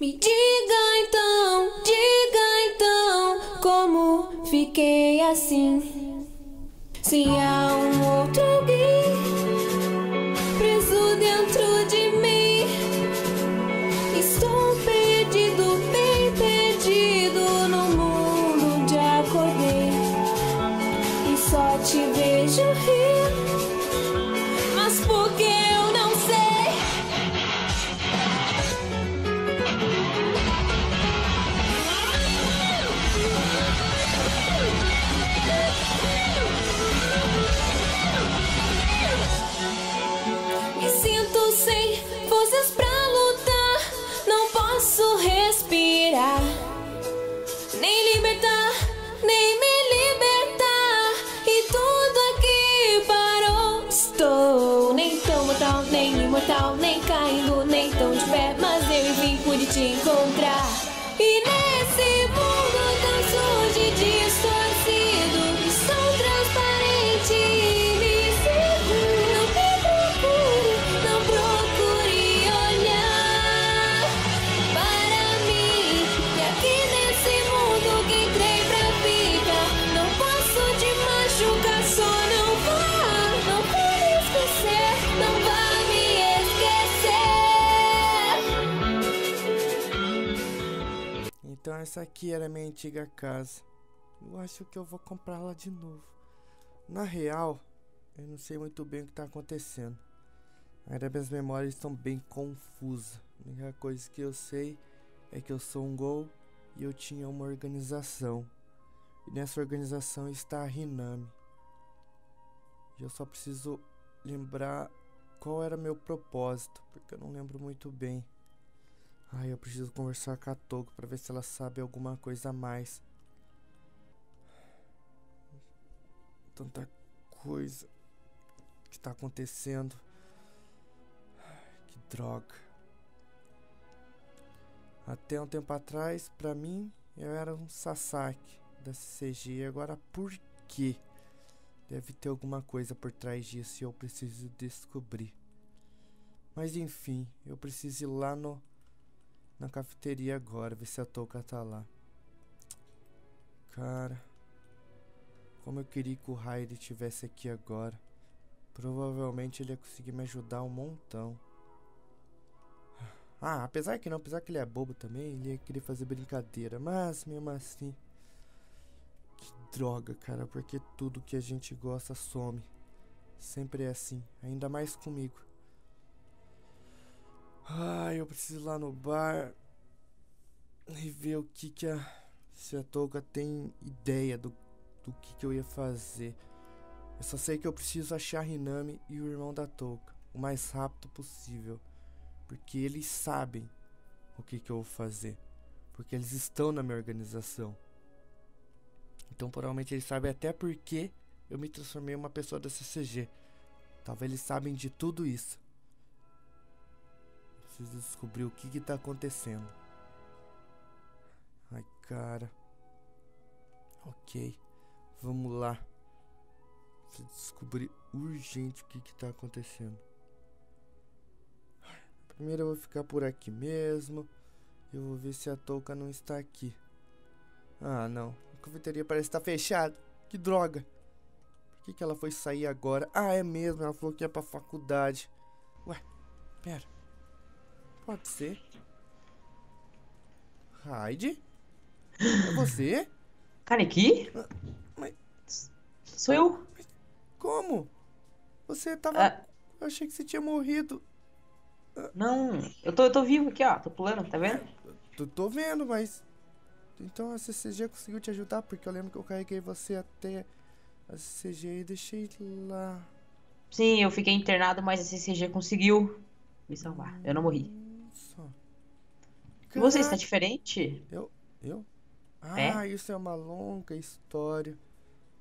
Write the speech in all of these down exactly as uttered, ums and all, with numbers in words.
Me diga então, diga então, como fiquei assim? Se há um outro alguém preso dentro de mim, estou perdido, bem perdido no mundo onde acordei. E só te vejo rir, mas por que eu não sei? Sem forças pra lutar, não posso respirar, nem libertar, nem me libertar. E tudo aqui parou. Estou nem tão mortal, nem imortal, nem caindo, nem tão de pé, mas eu vim por te encontrar. E nesse mundo tão sujo e distorcido, estou transparente. Então essa aqui era minha antiga casa. Eu acho que eu vou comprar ela de novo. Na real, eu não sei muito bem o que tá acontecendo. Ainda minhas memórias estão bem confusas. A única coisa que eu sei é que eu sou um Ghoul e eu tinha uma organização. E nessa organização está a Hinami. E eu só preciso lembrar qual era meu propósito, porque eu não lembro muito bem. Ai, eu preciso conversar com a Touka pra ver se ela sabe alguma coisa a mais. Tanta coisa que tá acontecendo. Que droga. Até um tempo atrás, pra mim, eu era um Sasaki da C C G. E agora por quê? Deve ter alguma coisa por trás disso e eu preciso descobrir. Mas enfim, eu preciso ir lá no... na cafeteria agora, ver se a Touka tá lá. Cara, como eu queria que o Hide estivesse aqui agora. Provavelmente ele ia conseguir me ajudar um montão. Ah, apesar que não, apesar que ele é bobo também, ele ia querer fazer brincadeira. Mas mesmo assim, que droga, cara, porque tudo que a gente gosta some. Sempre é assim, ainda mais comigo. Ai, eu preciso ir lá no bar e ver o que que a... se a Touka tem ideia do, do que que eu ia fazer. Eu só sei que eu preciso achar a Hinami e o irmão da Touka o mais rápido possível, porque eles sabem o que que eu vou fazer, porque eles estão na minha organização. Então provavelmente eles sabem até porque eu me transformei em uma pessoa da C C G. Talvez eles sabem de tudo isso. Preciso descobrir o que que tá acontecendo. Ai, cara. Ok. Vamos lá. Preciso descobrir urgente o que que tá acontecendo. Primeiro eu vou ficar por aqui mesmo. Eu vou ver se a Touka não está aqui. Ah, não. A cafeteria parece estar fechada. Que droga. Por que que ela foi sair agora? Ah, é mesmo. Ela falou que ia pra faculdade. Ué, pera. Pode ser. Hide? É você? Kaneki? Ah, mas... Sou eu? Mas como? Você tava... Ah. Eu achei que você tinha morrido. Ah. Não, eu tô, eu tô vivo aqui, ó. Tô pulando, tá vendo? Tô, tô vendo, mas... Então a C C G conseguiu te ajudar, porque eu lembro que eu carreguei você até a C C G e deixei lá. Sim, eu fiquei internado, mas a C C G conseguiu me salvar. Eu não morri. Você está diferente? Eu? Eu? Ah, é? Isso é uma longa história.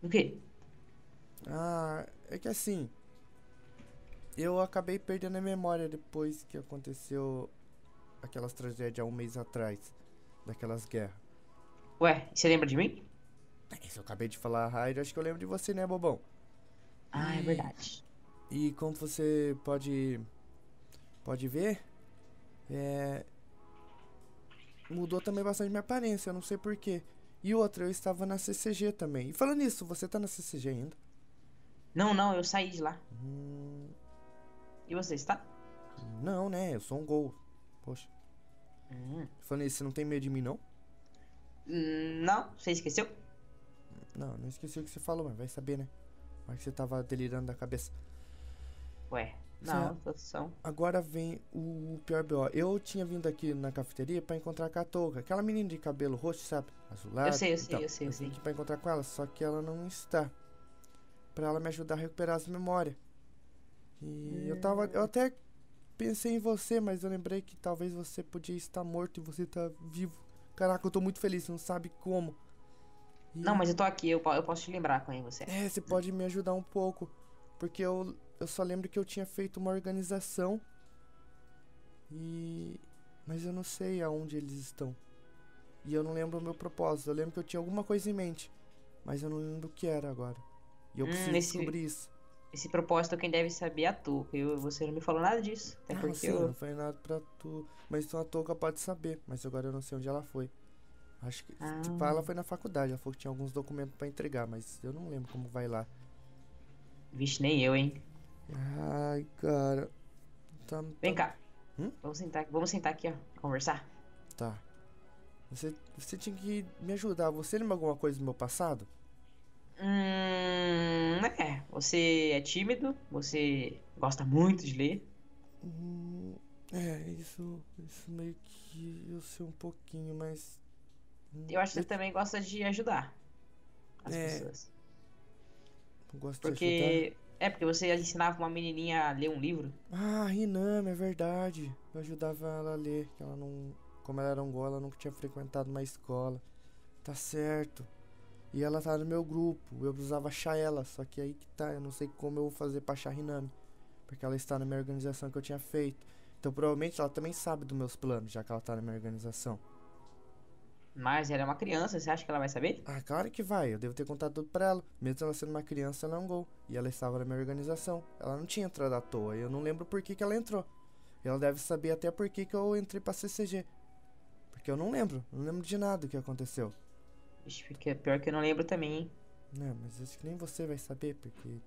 O quê? Ah, é que assim, eu acabei perdendo a memória depois que aconteceu aquelas tragédias há um mês atrás, daquelas guerras. Ué, você lembra de mim? Isso eu acabei de falar, Raio, acho que eu lembro de você, né, bobão? Ah, é verdade. E como você pode... pode ver... É... mudou também bastante minha aparência, eu não sei porquê. E outra, eu estava na C C G também. E falando nisso, você tá na C C G ainda? Não, não, eu saí de lá. Hum... E você está? Não, né? Eu sou um Ghoul. Poxa. Hum. Falando nisso, você não tem medo de mim, não? Não, você esqueceu? Não, não esqueci o que você falou, mas vai saber, né? Mas que você tava delirando da cabeça. Ué, não, você, são... Agora vem o pior B O. Eu tinha vindo aqui na cafeteria pra encontrar com a Touka, aquela menina de cabelo roxo, sabe? Azulado. Eu sei, eu sei, então, eu sei. Eu, eu vim sei. Aqui pra encontrar com ela, só que ela não está. Pra ela me ajudar a recuperar as memórias. E hum. eu tava... Eu até pensei em você, mas eu lembrei que talvez você podia estar morto e você tá vivo. Caraca, eu tô muito feliz, você não sabe como. E... Não, mas eu tô aqui, eu, eu posso te lembrar quem você é. É, você pode me ajudar um pouco. Porque eu, eu só lembro que eu tinha feito uma organização. E... Mas eu não sei aonde eles estão. E eu não lembro o meu propósito. Eu lembro que eu tinha alguma coisa em mente. Mas eu não lembro o que era agora. E eu hum, preciso esse, descobrir isso. Esse propósito quem deve saber é a Touka. Eu, você não me falou nada disso. Até não, porque sim, eu... não falei nada pra tu. Mas então a Touka pode saber. Mas agora eu não sei onde ela foi. Acho que ah. tipo, ela foi na faculdade, ela falou que tinha alguns documentos pra entregar, mas eu não lembro como vai lá. Vixe, nem eu, hein? Ai, cara. Tá, Vem tá... cá. Hum? Vamos sentar aqui, vamos sentar aqui, ó, pra conversar. Tá. Você, você tinha que me ajudar. Você lembra alguma coisa do meu passado? Hum. É. Você é tímido, você gosta muito de ler. Hum, é, isso. Isso meio que eu sei um pouquinho, mas. Eu acho que você também gosta de ajudar as é, pessoas. Gosto porque... de ajudar. É, porque você ensinava uma menininha a ler um livro. Ah, Hinami, é verdade. Eu ajudava ela a ler, que ela não... Como ela era um gol, ela nunca tinha frequentado uma escola. Tá certo. E ela tá no meu grupo, eu precisava achar ela, só que aí que tá, eu não sei como eu vou fazer pra achar a Hinami. Porque ela está na minha organização que eu tinha feito. Então provavelmente ela também sabe dos meus planos, já que ela tá na minha organização. Mas ela é uma criança, você acha que ela vai saber? Ah, claro que vai, eu devo ter contado tudo pra ela. Mesmo ela sendo uma criança, ela é um Ghoul. E ela estava na minha organização. Ela não tinha entrado à toa, eu não lembro por que que ela entrou. Ela deve saber até por que que eu entrei pra C C G. Porque eu não lembro, não lembro de nada que aconteceu. Ixi, porque é pior que eu não lembro também, hein? Não, mas acho que nem você vai saber, porque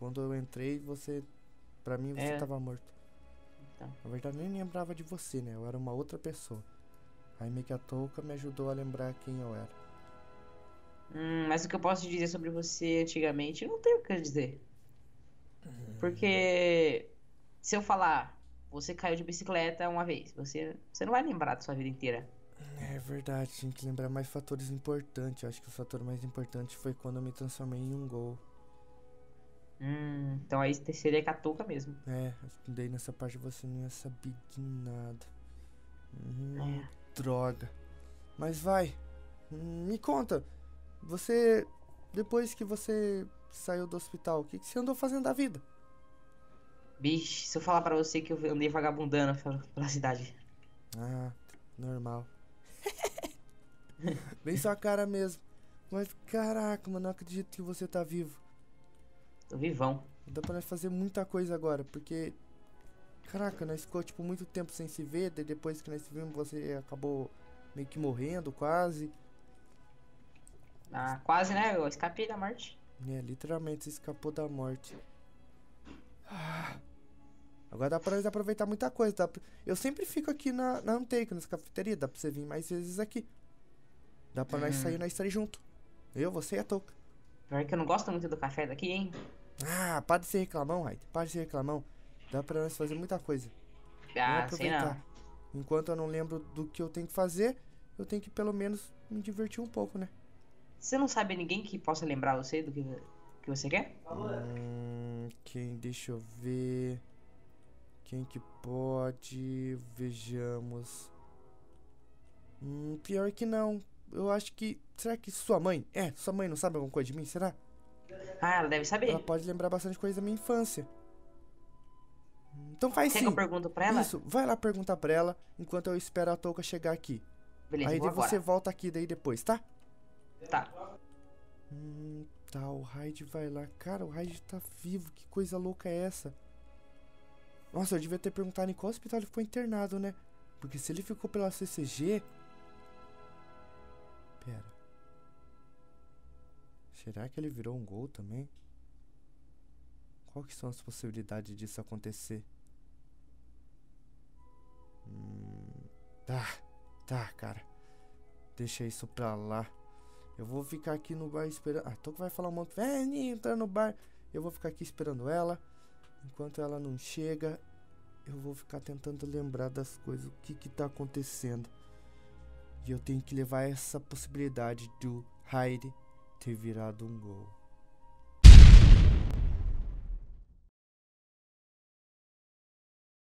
quando eu entrei, você... Pra mim, você é... tava morto. Então. Na verdade, eu nem lembrava de você, né? Eu era uma outra pessoa. Aí meio que a Touka me ajudou a lembrar quem eu era. Hum, mas o que eu posso te dizer sobre você antigamente, eu não tenho o que dizer. Porque se eu falar, você caiu de bicicleta uma vez, você, você não vai lembrar da sua vida inteira. É verdade, tinha que lembrar mais fatores importantes. Eu acho que o fator mais importante foi quando eu me transformei em um Ghoul. Hum, então aí seria com a Touka mesmo. É, daí nessa parte você não ia saber de nada. Hum, é. Droga. Mas vai, me conta. Você, depois que você saiu do hospital, o que, que você andou fazendo da vida? Bicho, se eu falar pra você que eu andei vagabundando pela cidade. Ah, normal. Bem sua cara mesmo. Mas caraca, mano, não acredito que você tá vivo. Tô vivão. Dá pra nós fazer muita coisa agora, porque... Caraca, nós ficou tipo muito tempo sem se ver, daí depois que nós se vimos você acabou meio que morrendo, quase. Ah, quase né? Eu escapei da morte. É, literalmente você escapou da morte. Ah. Agora dá pra nós aproveitar muita coisa. Dá pra... Eu sempre fico aqui na, na Anteica, nas cafeterias, dá pra você vir mais vezes aqui. Dá pra hum. nós sair nós três juntos. Eu, você e a Touka. Pior que eu não gosto muito do café daqui, hein? Ah, para de ser reclamão, Hide. Para de ser reclamão. Dá pra nós fazer muita coisa. Ah, sei não. Enquanto eu não lembro do que eu tenho que fazer, eu tenho que pelo menos me divertir um pouco, né? Você não sabe ninguém que possa lembrar você do que, que você quer? Hum, quem, deixa eu ver... Quem que pode... Vejamos... Hum, pior que não. Eu acho que... Será que sua mãe? É, sua mãe não sabe alguma coisa de mim, será? Ah, ela deve saber. Ela pode lembrar bastante coisa da minha infância. Então faz sim. Quer que eu pergunto pra ela? Isso, vai lá perguntar pra ela enquanto eu espero a Touka chegar aqui. Beleza, aí você volta aqui daí depois, tá? Tá. Hum, tá, o Hide vai lá. Cara, o Hide tá vivo, que coisa louca é essa? Nossa, eu devia ter perguntado em qual hospital ele ficou internado, né? Porque se ele ficou pela C C G, Pera. Será que ele virou um ghoul também? Quais são as possibilidades disso acontecer? Hum, tá, tá, cara. Deixa isso pra lá. Eu vou ficar aqui no bar esperando. Ah, Touka vai falar um monte. Vem entrar no bar. Eu vou ficar aqui esperando ela. Enquanto ela não chega, eu vou ficar tentando lembrar das coisas. O que que tá acontecendo? E eu tenho que levar essa possibilidade do Hide ter virado um gol.